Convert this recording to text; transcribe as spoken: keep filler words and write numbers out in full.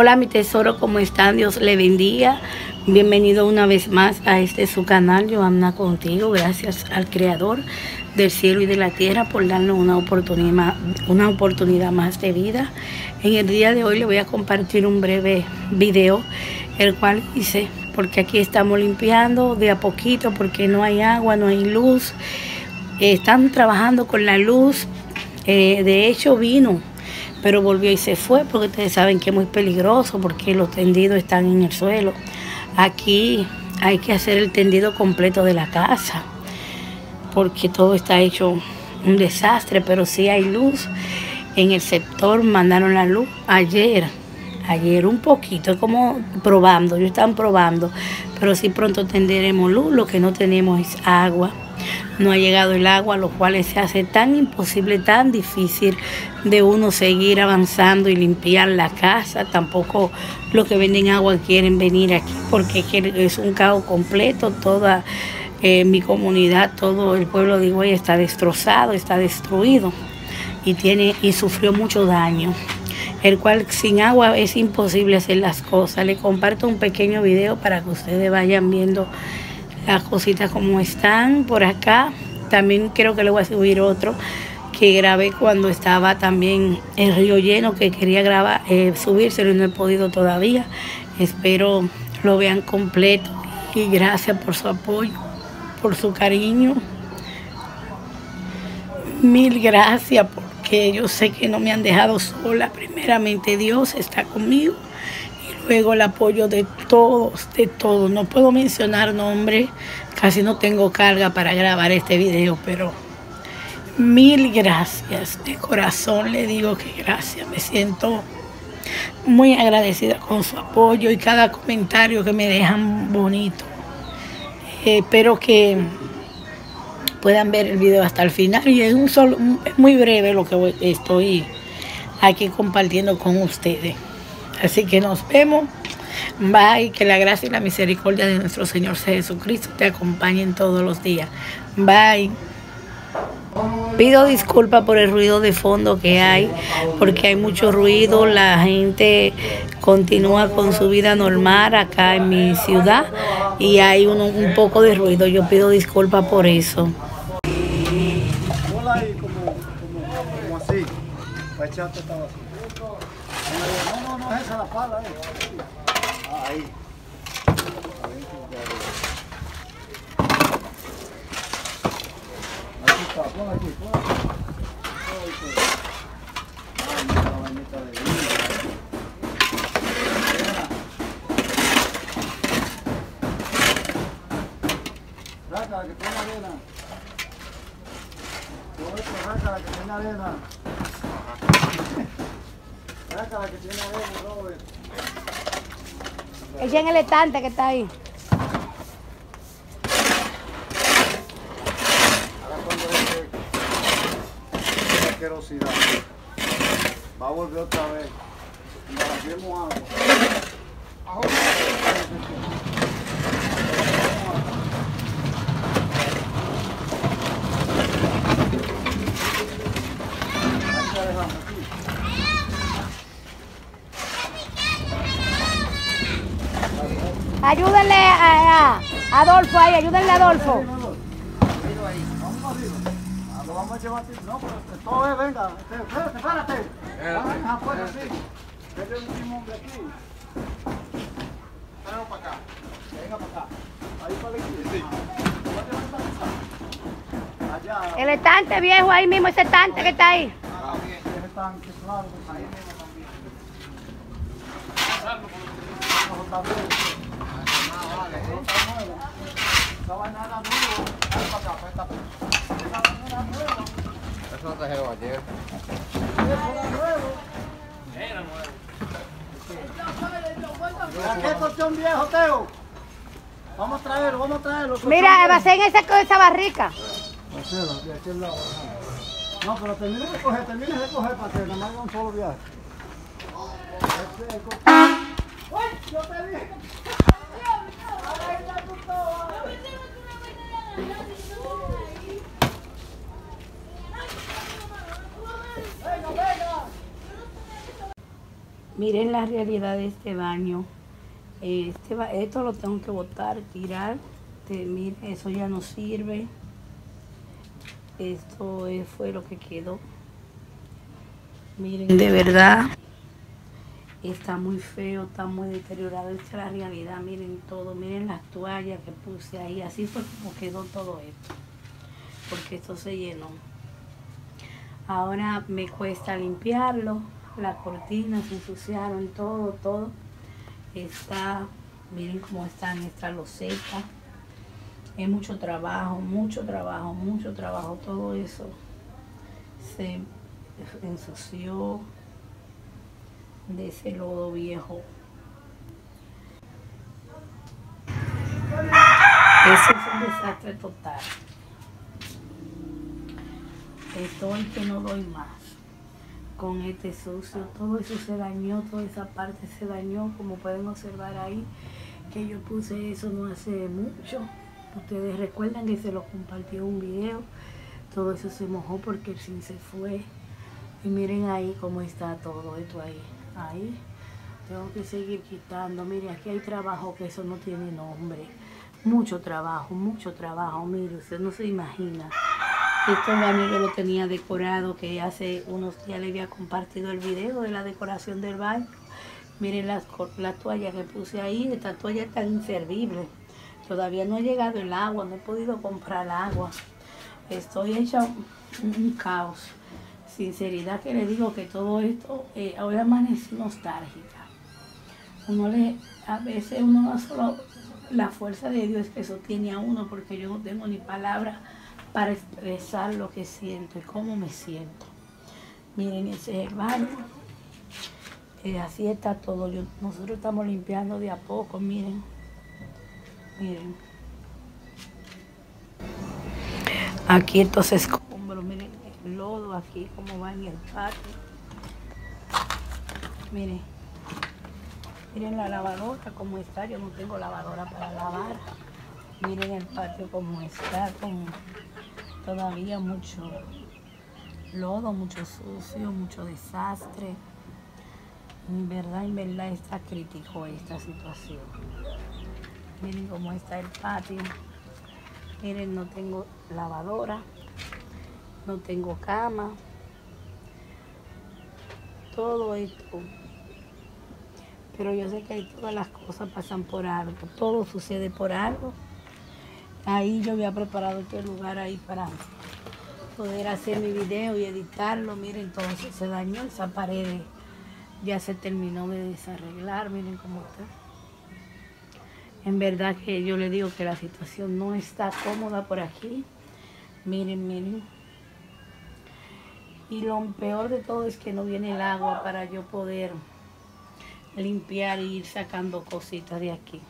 Hola mi tesoro, ¿cómo están? Dios le bendiga. Bienvenido una vez más a este su canal, Joanna Contigo. Gracias al Creador del cielo y de la tierra por darnos una oportunidad, una oportunidad más de vida. En el día de hoy le voy a compartir un breve video, el cual hice porque aquí estamos limpiando de a poquito, porque no hay agua, no hay luz. Eh, están trabajando con la luz. Eh, de hecho vino, pero volvió y se fue, porque ustedes saben que es muy peligroso, porque los tendidos están en el suelo. Aquí hay que hacer el tendido completo de la casa, porque todo está hecho un desastre, pero sí hay luz. En el sector mandaron la luz ayer, ayer un poquito, como probando, ellos están probando, pero sí pronto tendremos luz. Lo que no tenemos es agua. No ha llegado el agua, lo cual se hace tan imposible, tan difícil de uno seguir avanzando y limpiar la casa. Tampoco los que venden agua quieren venir aquí, porque es un caos completo. Toda eh, mi comunidad, todo el pueblo de Higüey está destrozado, está destruido y, tiene, y sufrió mucho daño, el cual sin agua es imposible hacer las cosas. Les comparto un pequeño video para que ustedes vayan viendo las cositas como están por acá. También creo que le voy a subir otro que grabé cuando estaba también el río lleno, que quería grabar, eh, subírselo y no he podido todavía. Espero lo vean completo y gracias por su apoyo, por su cariño. Mil gracias, porque yo sé que no me han dejado sola. Primeramente Dios está conmigo. Luego el apoyo de todos, de todos. No puedo mencionar nombres, casi no tengo carga para grabar este video, pero mil gracias. De corazón le digo que gracias. Me siento muy agradecida con su apoyo y cada comentario que me dejan bonito. Eh, espero que puedan ver el video hasta el final. Y es un solo, es muy breve lo que estoy aquí compartiendo con ustedes. Así que nos vemos. Bye. Que la gracia y la misericordia de nuestro Señor Jesucristo te acompañen todos los días. Bye. Pido disculpas por el ruido de fondo que hay, porque hay mucho ruido. La gente continúa con su vida normal acá en mi ciudad y hay un, un poco de ruido. Yo pido disculpas por eso. No, no, no, esa es la pala, eh. Ahí. Aquí está, pon aquí, pon aquí. Ay, la bañeta de vino. Rácala que tiene arena. Todo esto, rácala que tiene arena. Ella en el estante que está ahí. Ahora cuando es la querosidad, va a volver otra vez. Vacíamos agua. Ahora. Ayúdenle a, a Adolfo ahí, ayúdenle a Adolfo. Lo vamos a llevar, no, pero todo es, venga, espérate, espérate. Afuera, sí. Vete un timón de aquí. Venga para acá. Venga para acá. Ahí para la izquierda. Allá. El estante viejo ahí mismo, ese estante que está ahí. Ah, bien. Ese estante, claro. Ahí mismo también. Esa banana nueva, esa café está esa banana nueva. Eso lo trajeron ayer. Eso era nuevo. Era nuevo. ¿A qué cuestión viejo, Teo? Vamos a traerlo, vamos a traerlo. Mira, va a ser en esa, esa barrica. No, pero termina de coger, termina de coger para que nada más haga un solo viaje. ¡Uy! ¡Yo te dije! Miren la realidad de este baño. Este, esto lo tengo que botar, tirar. Este, miren, eso ya no sirve. Esto fue lo que quedó. Miren, de verdad. Está muy feo, está muy deteriorado. Esta es la realidad, miren todo. Miren las toallas que puse ahí. Así fue como quedó todo esto. Porque esto se llenó. Ahora me cuesta limpiarlo. Las cortinas se ensuciaron, todo, todo. Está, miren cómo están estas losetas. Es mucho trabajo, mucho trabajo, mucho trabajo. Todo eso se ensució de ese lodo viejo. Ese es un desastre total. Estoy que no doy más con este sucio. Todo eso se dañó, toda esa parte se dañó, como pueden observar ahí, que yo puse eso no hace mucho. Ustedes recuerdan que se lo compartió un video. Todo eso se mojó porque el zinc se fue. Y miren ahí cómo está todo esto ahí. Ahí tengo que seguir quitando. Miren, aquí hay trabajo que eso no tiene nombre. Mucho trabajo, mucho trabajo. Miren, usted no se imagina. Este baño yo lo tenía decorado, que hace unos días le había compartido el video de la decoración del baño. Miren las, las toallas que puse ahí. Estas toallas están inservibles. Todavía no ha llegado el agua, no he podido comprar agua. Estoy hecha un, un caos. Sinceridad que le digo que todo esto, eh, ahora amanecí nostálgica. Uno le, a veces uno va solo, la fuerza de Dios que sostiene a uno, porque yo no tengo ni palabra para expresar lo que siento y cómo me siento. Miren, ese es el baño. Eh, así está todo. Yo, nosotros estamos limpiando de a poco, miren. Miren. Aquí estos escombros, miren. El lodo aquí, como va en el patio. Miren, miren la lavadora como está. Yo no tengo lavadora para lavar. Miren el patio como está, con todavía mucho lodo, mucho sucio, mucho desastre. En verdad, en verdad está crítico esta situación. Miren cómo está el patio. Miren, no tengo lavadora. No tengo cama. Todo esto. Pero yo sé que todas las cosas pasan por algo. Todo sucede por algo. Ahí yo había preparado este lugar ahí para poder hacer mi video y editarlo. Miren, entonces se dañó esa pared. Ya se terminó de desarreglar. Miren cómo está. En verdad que yo le digo que la situación no está cómoda por aquí. Miren, miren. Y lo peor de todo es que no viene el agua para yo poder limpiar e ir sacando cositas de aquí.